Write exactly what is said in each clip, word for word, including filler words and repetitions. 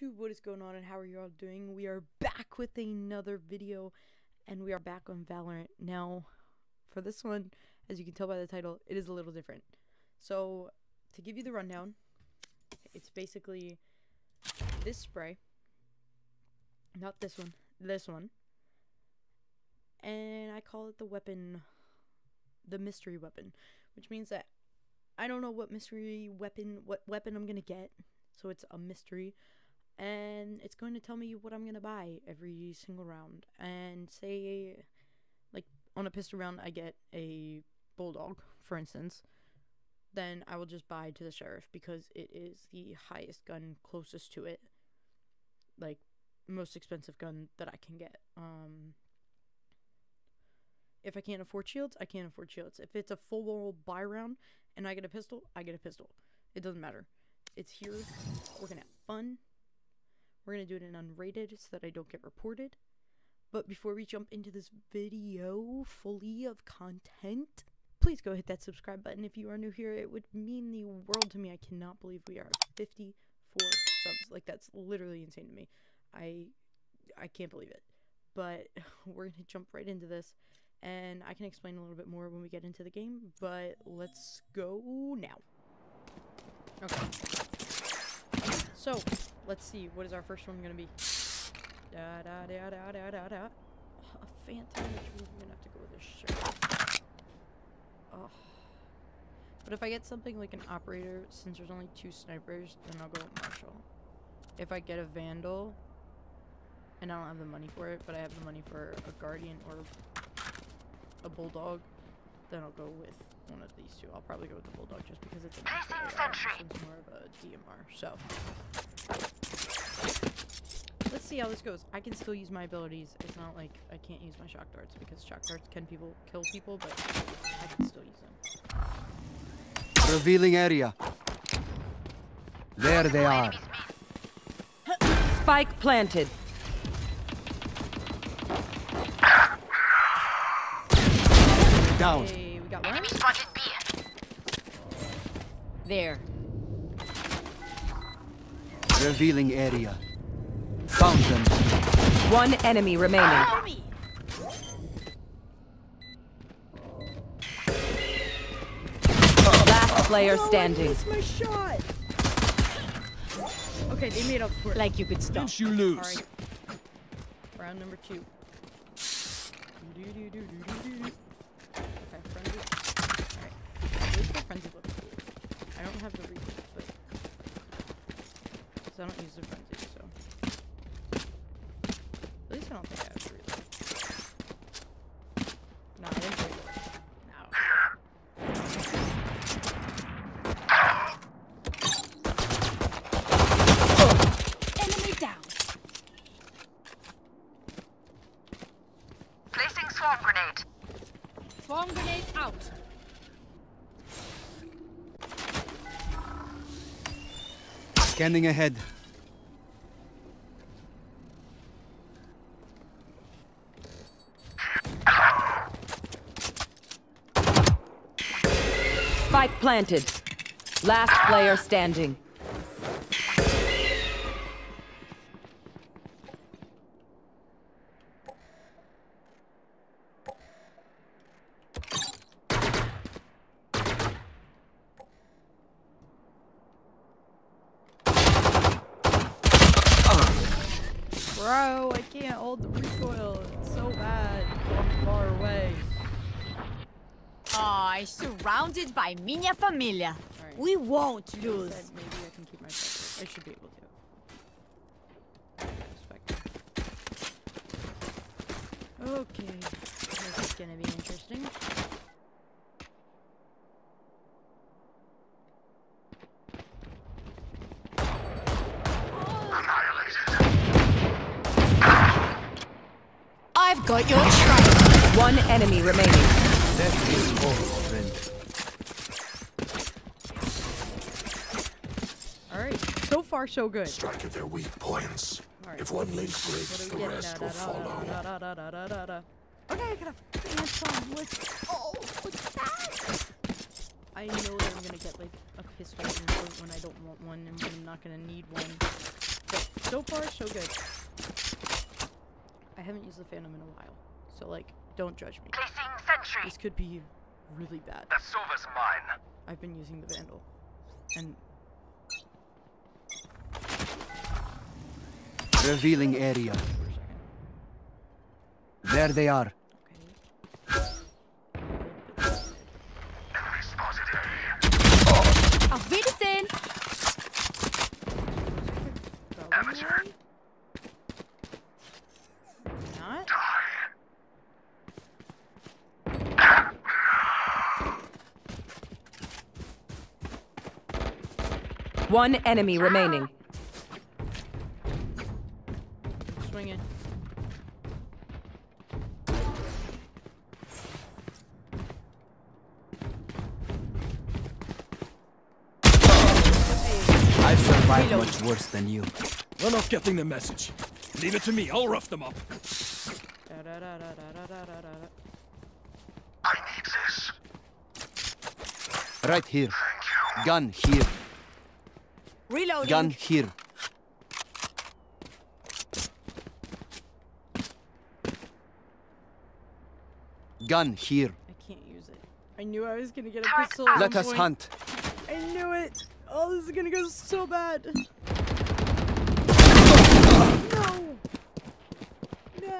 YouTube, what is going on and how are you all doing? We are back with another video and we are back on Valorant. Now, for this one, as you can tell by the title, it is a little different. So, to give you the rundown, it's basically this spray, not this one, this one, and I call it the weapon, the mystery weapon, which means that I don't know what mystery weapon, what weapon I'm gonna get. So it's a mystery, and it's going to tell me what I'm going to buy every single round. And say, like, on a pistol round, I get a Bulldog, for instance. Then I will just buy to the Sheriff, because it is the highest gun closest to it. Like, most expensive gun that I can get. Um, if I can't afford shields, I can't afford shields. If it's a full-roll buy round, and I get a pistol, I get a pistol. It doesn't matter. It's here. We're gonna have fun. We're gonna do it in unrated so that I don't get reported. But before we jump into this video fully of content, please go hit that subscribe button. If you are new here, it would mean the world to me. I cannot believe we are fifty-four subs. Like, that's literally insane to me. I I can't believe it. But we're gonna jump right into this, and I can explain a little bit more when we get into the game. But let's go now. Okay. So, let's see, what is our first one gonna be? Da da da da da da da. Oh, a Phantom, which means I'm gonna have to go with a Sheriff. Oh. But if I get something like an Operator, since there's only two snipers, then I'll go with Marshall. If I get a Vandal, and I don't have the money for it, but I have the money for a Guardian or a Bulldog, then I'll go with one of these two. I'll probably go with the Bulldog just because it's, an it's more of a D M R. So let's see how this goes. I can still use my abilities. It's not like I can't use my Shock Darts, because Shock Darts can people kill people, but I can still use them. Revealing area. There they are. Spike planted. Down. Hey, we got one. Enemy spotted B. There. Revealing area. Found them. One enemy remaining. Enemy. Last player no, standing. I missed my shot. Okay, they made up for it. Like you could stop. Did you lose? All right. Round number two. Do, do, do, do, do, do. Okay, Frenzy. Alright. At least my Frenzy looks cool. I don't have the replay, but... because I don't use the Frenzy, so... At least I don't think I have the replay. No, I didn't play it. No. Enemy down! Placing swarm grenade. Bomb grenade out. Scanning ahead. Spike planted. Last player standing. Bro, I can't hold the recoil. It's so bad from far away. Aw, oh, surrounded by minha familia. Right. We won't I lose. Said maybe I can keep my focus. I should be able to. Respect. Okay. This is gonna be interesting. Got your track. One enemy remaining. That is all, friend. Alright, so far so good. Strike at their weak points. Right. If one link breaks, the rest will follow. Okay, I got a phantom. What's oh what's that? I know that I'm gonna get like a pistol when I don't want one, and I'm not gonna need one. But so far, so good. I haven't used the Phantom in a while, so like, don't judge me. Placing sentry. This could be really bad. The silver's mine. I've been using the Vandal, and revealing area. There they are. One enemy remaining. Swing it. I've survived much worse than you. We're not getting the message. Leave it to me, I'll rough them up. I need this. Right here. Gun here. Reloading. Gun here. Gun here. I can't use it. I knew I was gonna get a pistol. Let us point. Hunt. I knew it. Oh, this is gonna go so bad. No. No.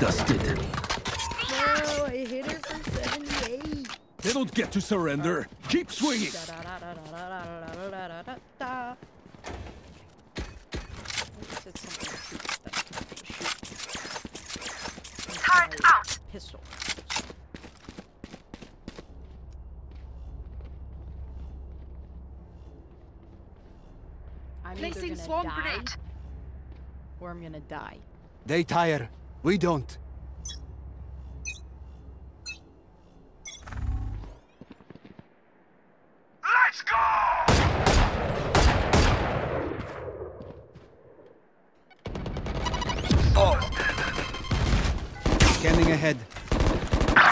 Dusted. No, I hit her for seventy-eight. They don't get to surrender. Right. Keep swinging. Card out. Pistol. I'm placing swarm grenade. Or I'm gonna die. They tire. We don't.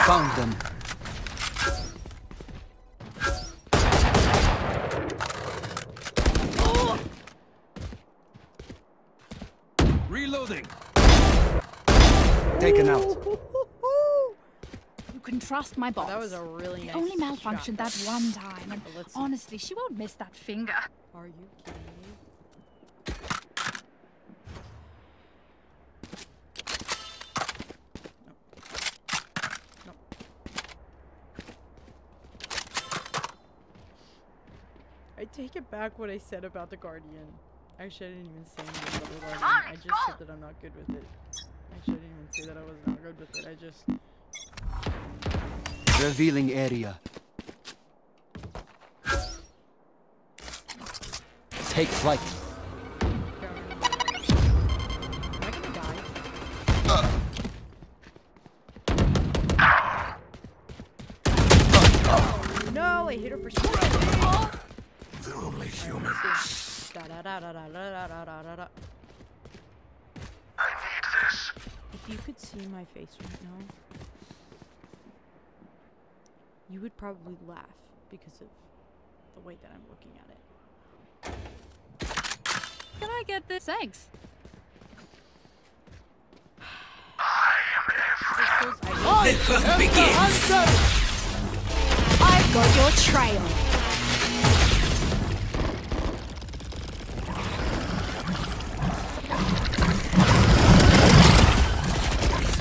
Found them. Oh. Reloading. Taken out. You can trust my boss. That was a really nice. It only malfunctioned shot. That one time, and honestly, she won't miss that finger. Are you kidding me? Take it back what I said about the Guardian. Actually, I didn't even say anything about the Guardian. I just said that I'm not good with it. Actually, I didn't even say that I was not good with it. I just... Revealing area. Take flight. Am I gonna die? Uh. Uh. Oh no, I hit her for sure. Only human. Da, da, da, da, da, da, da, da. I need this. If you could see my face right now, you would probably laugh because of the way that I'm looking at it. Can I get this? Thanks. I am everything. I could begin. I've got your trail.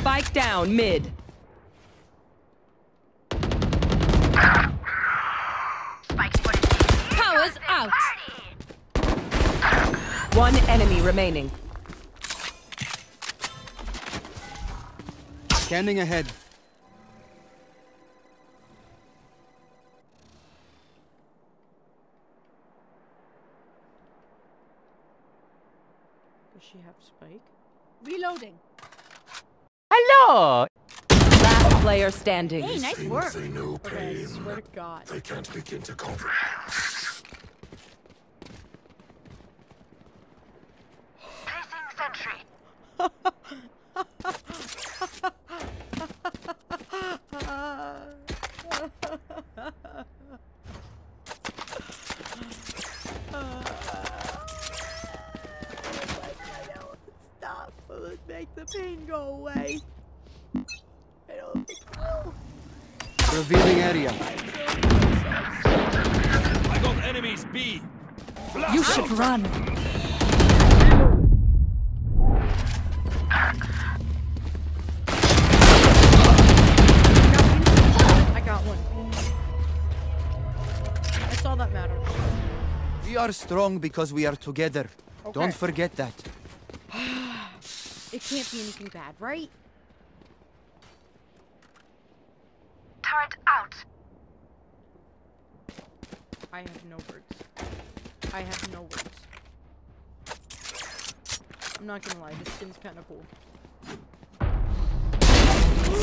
Spike down mid. Spike powers out. One enemy remaining. Scanning ahead. Does she have spike? Reloading. Hello! Last player standing. Hey, nice things work. They know pain. I swear to God. They can't begin to comprehend. Placing sentry. uh. make the pain go away. I don't think so. Revealing area. I got enemies B. Blast you should out. Run. I got one. That's all that matters. We are strong because we are together. Okay. Don't forget that. It can't be anything bad, right? Turret out. I have no words. I have no words. I'm not gonna lie, this skin's kind of cool.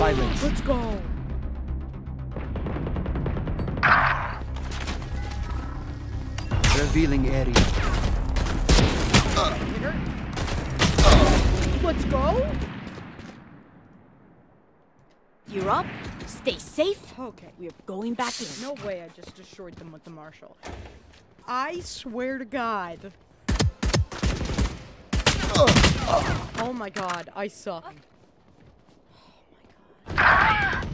Silence. Let's go. Revealing area. Uh. Let's go. You're up. Stay safe. Okay. We are going back in. No way I just destroyed them with the Marshall. I swear to God. Oh, oh my God. I suck. Oh my God.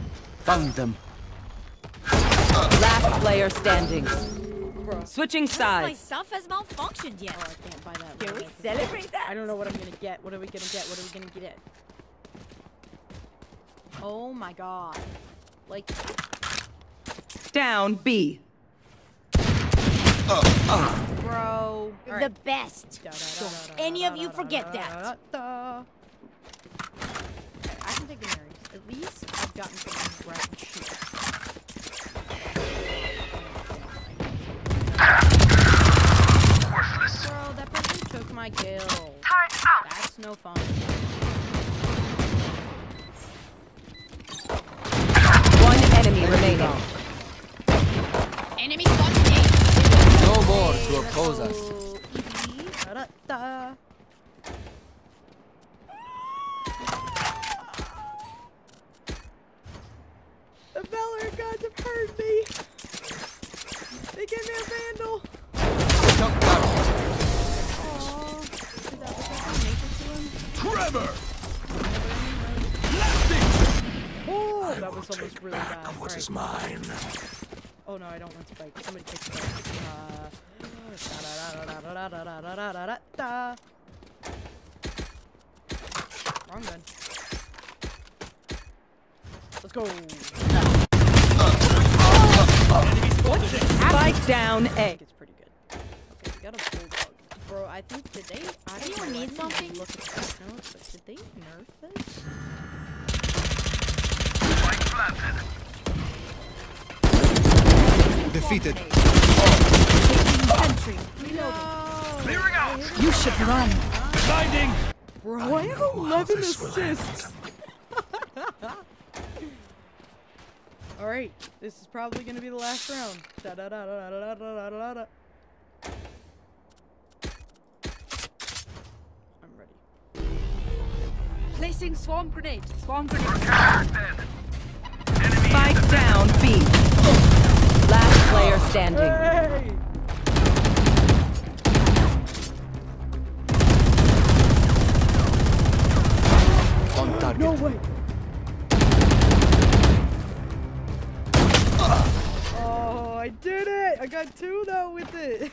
Found them. Last player standing. Bro. Switching sides. My stuff has malfunctioned yet. Oh, I can't buy that. Can we celebrate that? I don't know what I'm gonna get. What are we gonna get? What are we gonna get? Oh my God! Like down B. Uh, uh. Bro, right. The best. Da, da, da, da, da, any of you forget that? I can take the Marys. At least I've gotten things right. Shit. Worthless. Girl, that person took my kill. Turret out. That's no fun. One enemy remaining. Enemy spotted. No more to oppose us. The Valorant gods have heard me. They gave me a Vandal! Shock Darts! Aww. Did that look like I make it to him? Trevor! Blasting! Oh, that was almost really bad. What is mine? Oh no, I don't want Spike. Somebody take Spike. Uh, wrong gun. Let's go! Uh, Spike down A. It's pretty good. Okay, we got a Bulldog. Bro, I think did they? I don't Anyone need something? Look at this note, but did they nerf this? Spike planted. Defeated. Entry. Reloading. Clearing out. You should run. Blinding. Bro, I have eleven assists. All right, this is probably gonna be the last round. Da da da da da da da da da. I'm ready. Placing swarm grenade. Swarm grenade. Spike down B. Last player standing. Hey! On target. No way. Oh, I did it! I got two though with it.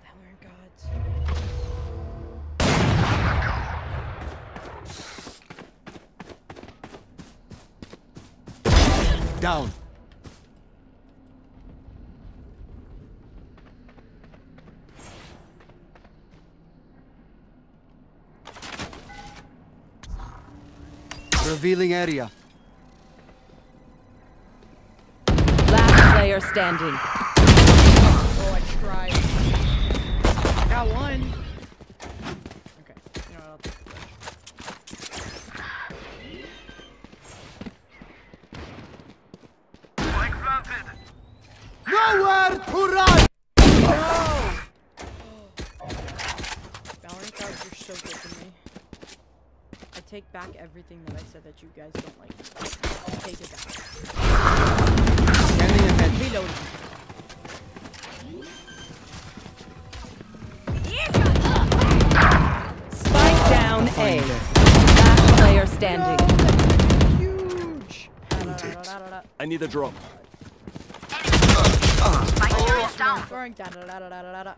Valorant gods. Down. Revealing area. Player standing. Oh, I tried. I got one. Okay. You know what? I'll take the flash. Spike planted. Nowhere to run. No. Oh. Valorant cards are so good to me. I take back everything that I said that you guys don't like. I'll take it back. Reloading. need the drop. Down. Da, da, da, da, da, da.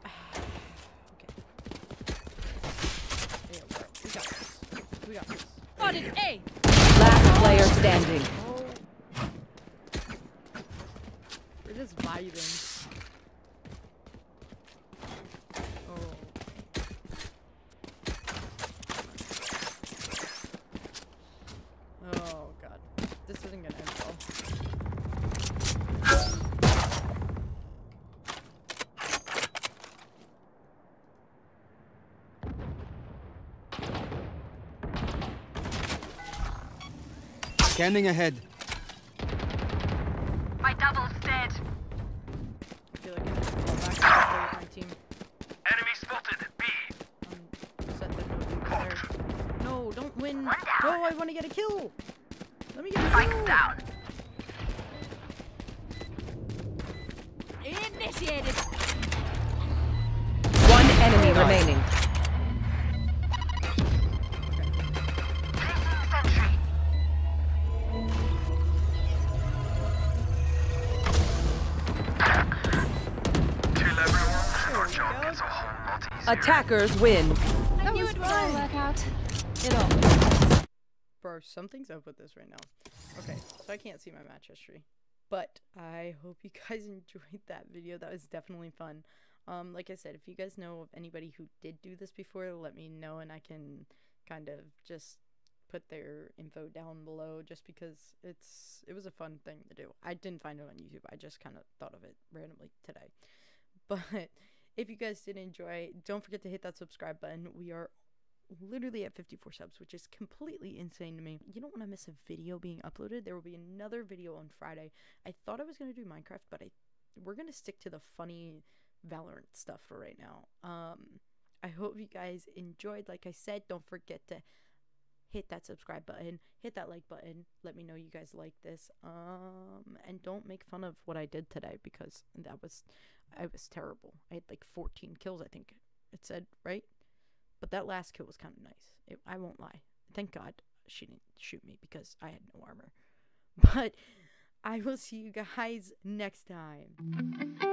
Okay. We got this. We got this. Spotted A. Last player standing. Oh. We're just vibing. Oh. Oh god. This isn't gonna end well. Standing ahead. My double's dead. I feel like I have to fall back to my team. Enemy spotted B. Um, set the note there. No, don't win. No, oh, I want to get a kill. Let me get a kill. Spike's down. Initiated. One enemy oh, remaining. Nice. Attackers win. I that knew was it fun. Work out. It all. Bro, something's up with this right now. Okay, so I can't see my match history, but I hope you guys enjoyed that video. That was definitely fun. Um, like I said, if you guys know of anybody who did do this before, let me know, and I can kind of just put their info down below. Just because it's it was a fun thing to do. I didn't find it on YouTube. I just kind of thought of it randomly today, but. If you guys did enjoy, don't forget to hit that subscribe button. We are literally at fifty-four subs, which is completely insane to me. You don't want to miss a video being uploaded. There will be another video on Friday. I thought I was going to do Minecraft, but I we're going to stick to the funny Valorant stuff for right now. Um, I hope you guys enjoyed. Like I said, don't forget to hit that subscribe button. Hit that like button. Let me know you guys like this. Um, and don't make fun of what I did today because that was... I was terrible. I had like fourteen kills, I think it said, right? But that last kill was kind of nice. It, I won't lie. Thank God she didn't shoot me because I had no armor. But I will see you guys next time.